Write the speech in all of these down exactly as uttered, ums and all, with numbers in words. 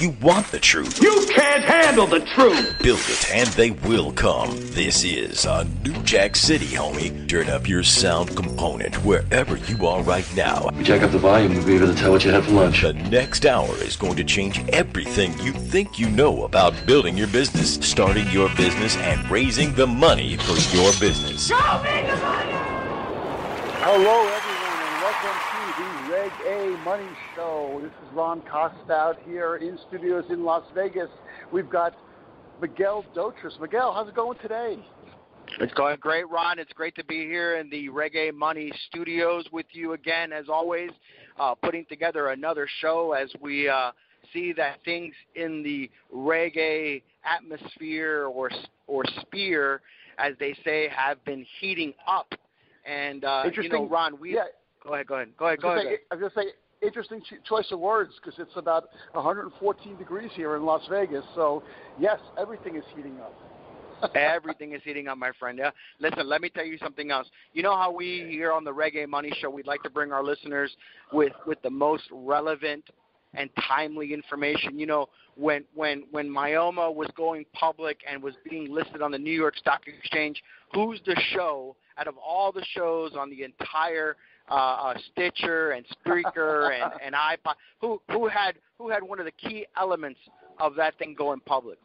You want the truth. You can't handle the truth. Build it and they will come. This is a New Jack City, homie. Turn up your sound component wherever you are right now. We jack up the volume, we'll be able to tell what you had for lunch. The next hour is going to change everything you think you know about building your business, starting your business, and raising the money for your business. Show me the money! Hello, everyone, and welcome to the Reg A Money Show. This is Ron Costa out here in studios in Las Vegas. We've got Miguel Dotris. Miguel, how's it going today? It's going great, Ron. It's great to be here in the Reg A Money studios with you again, as always, uh, putting together another show as we uh, see that things in the Reg A atmosphere or or sphere, as they say, have been heating up. And, uh, you know, Ron, we yeah. – go ahead, go ahead, go ahead, go ahead. I was going to say, interesting choice of words because it's about one hundred fourteen degrees here in Las Vegas. So, yes, everything is heating up. Everything is heating up, my friend. Yeah. Listen, let me tell you something else. You know how we here on the Reggae Money Show, we'd like to bring our listeners with, with the most relevant and timely information. You know, when, when, when Myomo was going public and was being listed on the New York Stock Exchange, who's the show out of all the shows on the entire uh, uh, Stitcher and Spreaker and, and iPod, who, who, had, who had one of the key elements of that thing going public?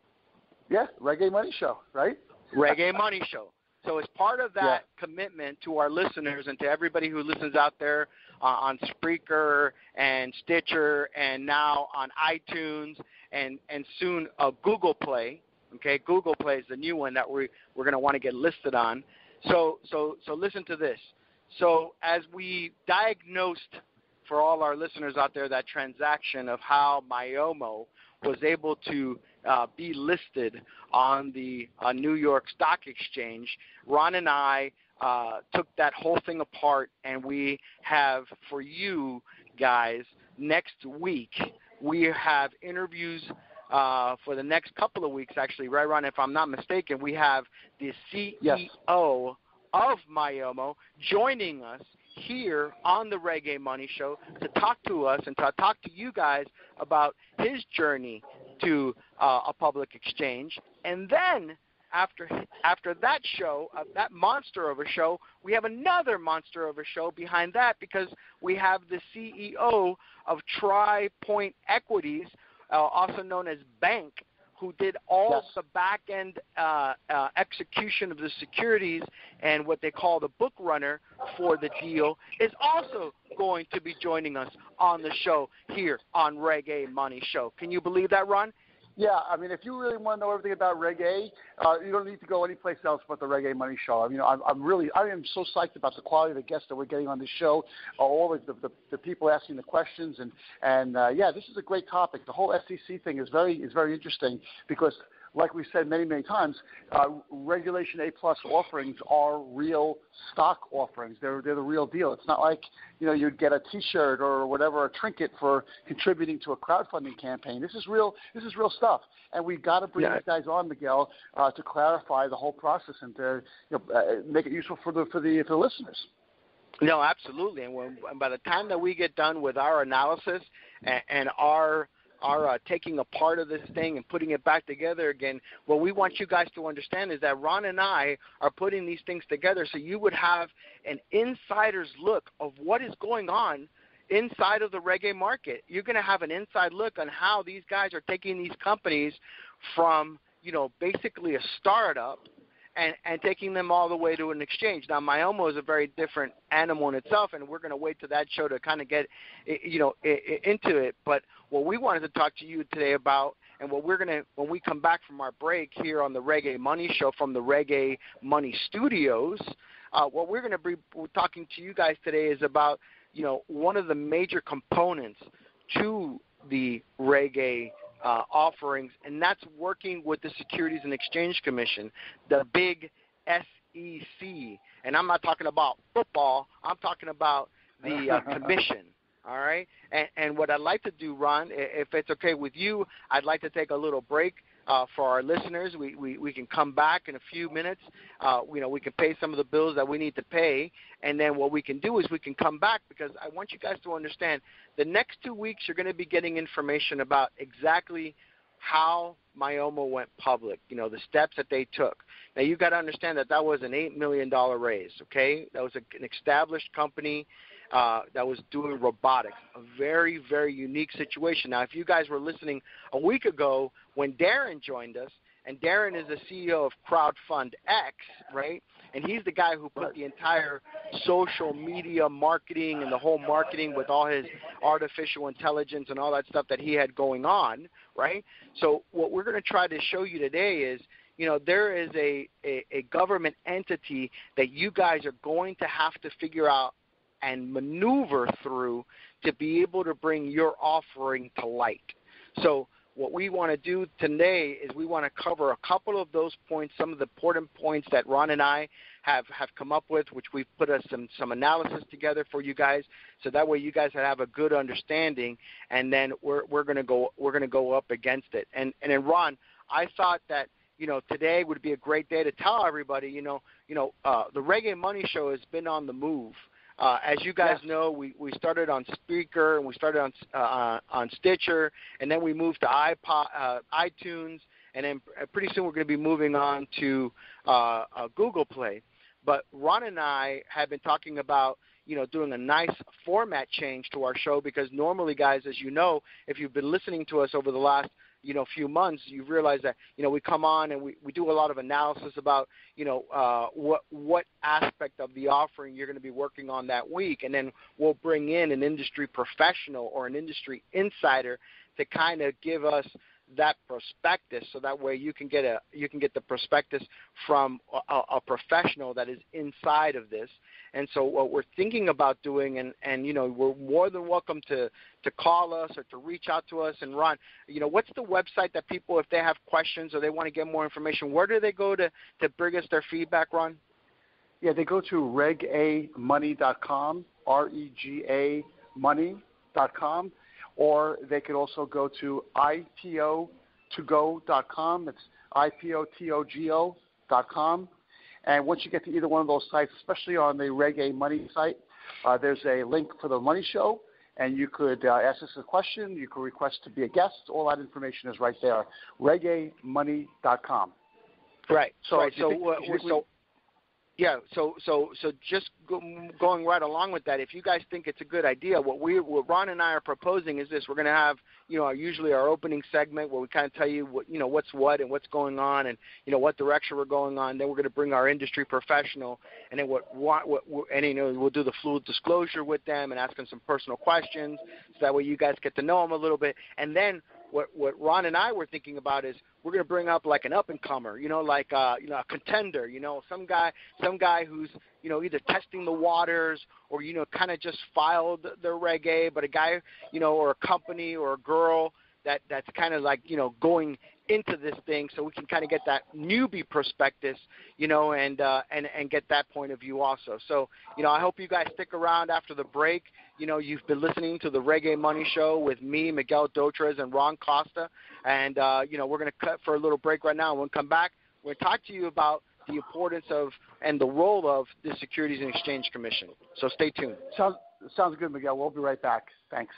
Yeah, Reggae Money Show, right? Reggae Money Show. So as part of that yeah. commitment to our listeners and to everybody who listens out there uh, on Spreaker and Stitcher and now on iTunes and, and soon uh, Google Play, okay? Google Play is the new one that we, we're going to want to get listed on. So, so, so listen to this. So as we diagnosed for all our listeners out there that transaction of how Myomo was able to uh, be listed on the uh, New York Stock Exchange, Ron and I uh, took that whole thing apart, and we have for you guys next week, we have interviews uh, for the next couple of weeks, actually, right, Ron? If I'm not mistaken, we have the C E O yes. of Myomo joining us here on the Reggae Money Show to talk to us and to talk to you guys about his journey to uh, a public exchange. And then after after that show, uh, that monster of a show, we have another monster of a show behind that because we have the C E O of TriPoint Equities, uh, also known as Bank, who did all yes. the back-end uh, uh, execution of the securities and what they call the book runner for the deal, is also going to be joining us on the show here on Reggae Money Show. Can you believe that, Ron? Yeah, I mean, if you really want to know everything about reggae, uh, you don't need to go anyplace else but the Reggae Money Show. I mean, I'm, I'm really, I am so psyched about the quality of the guests that we're getting on this show, uh, all of the, the, the people asking the questions, and and uh, yeah, this is a great topic. The whole S E C thing is very is very interesting because, like we said many, many times, uh, Regulation A+ offerings are real stock offerings. They're they're the real deal. It's not like, you know, you'd get a T-shirt or whatever, a trinket for contributing to a crowdfunding campaign. This is real. This is real stuff. And we've got to bring yeah. these guys on, Miguel, uh, to clarify the whole process and to, you know, uh, make it useful for the for the for the listeners. No, absolutely. And, when, and by the time that we get done with our analysis and, and our are uh, taking a part of this thing and putting it back together again, what we want you guys to understand is that Ron and I are putting these things together so you would have an insider's look of what is going on inside of the reggae market. You're going to have an inside look on how these guys are taking these companies from, you know, basically a startup and, and taking them all the way to an exchange. Now, Myomo is a very different animal in itself, and we're going to wait to that show to kind of get, you know, into it. But what we wanted to talk to you today about, and what we're going to, when we come back from our break here on the Reggae Money Show from the Reggae Money Studios, uh, what we're going to be talking to you guys today is about, you know, one of the major components to the reggae Uh, offerings, and that's working with the Securities and Exchange Commission, the big S E C. And I'm not talking about football. I'm talking about the uh, commission, all right? And, and what I'd like to do, Ron, if it's okay with you, I'd like to take a little break uh, for our listeners. We, we, we can come back in a few minutes. Uh, you know, we can pay some of the bills that we need to pay. And then what we can do is we can come back, because I want you guys to understand the next two weeks you're going to be getting information about exactly how Myomo went public, you know, the steps that they took. Now, you've got to understand that that was an eight million dollars raise, okay? That was a, an established company uh, that was doing robotics, a very, very unique situation. Now, if you guys were listening a week ago when Darren joined us, and Darren is the C E O of CrowdfundX, right? And he's the guy who put the entire social media marketing and the whole marketing with all his artificial intelligence and all that stuff that he had going on, right? So what we're going to try to show you today is, you know, there is a, a, a government entity that you guys are going to have to figure out and maneuver through to be able to bring your offering to light. So what we want to do today is we want to cover a couple of those points, some of the important points that Ron and I have, have come up with, which we've put us some, some analysis together for you guys, so that way you guys have a good understanding, and then we're we're gonna go we're gonna go up against it. And and then Ron, I thought that, you know, today would be a great day to tell everybody, you know, you know, uh, the Reggae Money Show has been on the move. Uh, as you guys yeah. know, we, we started on Spreaker, and we started on uh, on Stitcher, and then we moved to iPod, uh, iTunes, and then pretty soon we're going to be moving on to uh, uh, Google Play. But Ron and I have been talking about, you know, doing a nice format change to our show, because normally, guys, as you know, if you've been listening to us over the last you know, few months, you realize that, you know, we come on and we, we do a lot of analysis about, you know, uh, what what aspect of the offering you're going to be working on that week, and then we'll bring in an industry professional or an industry insider to kind of give us that prospectus, so that way you can get a you can get the prospectus from a, a professional that is inside of this. And so what we're thinking about doing, and and you know, we're more than welcome to to call us or to reach out to us. And Ron, you know, what's the website that people, if they have questions or they want to get more information, where do they go to to bring us their feedback, Ron? Yeah, they go to reg a money dot com, R E G A money dot com. Or they could also go to i p o togo dot com. It's I P O T O G O dot com. And once you get to either one of those sites, especially on the Reggae Money site, uh, there's a link for the Money Show, and you could uh, ask us a question. You could request to be a guest. All that information is right there, reggae money dot com. Right. So, right. so, think, uh, we, so Yeah, so so so just go, going right along with that, if you guys think it's a good idea, what we what Ron and I are proposing is this: we're going to have, you know, our, usually our opening segment where we kind of tell you what, you know, what's what and what's going on, and you know what direction we're going on. Then we're going to bring our industry professional, and then what what, what and you know, we'll do the fluid disclosure with them and ask them some personal questions, so that way you guys get to know them a little bit. And then what what Ron and I were thinking about is, we're going to bring up like an up-and-comer, you know, like uh, you know, a contender, you know, some guy some guy who's, you know, either testing the waters or, you know, kind of just filed their reggae, but a guy, you know, or a company or a girl that, that's kind of like, you know, going into this thing, so we can kind of get that newbie prospectus, you know, and, uh, and, and get that point of view also. So, you know, I hope you guys stick around after the break. You know, you've been listening to the Reggae Money Show with me, Miguel Dotris, and Ron Costa. And, uh, you know, we're going to cut for a little break right now. And when we come back, we're going to talk to you about the importance of and the role of the Securities and Exchange Commission. So stay tuned. Sounds, sounds good, Miguel. We'll be right back. Thanks.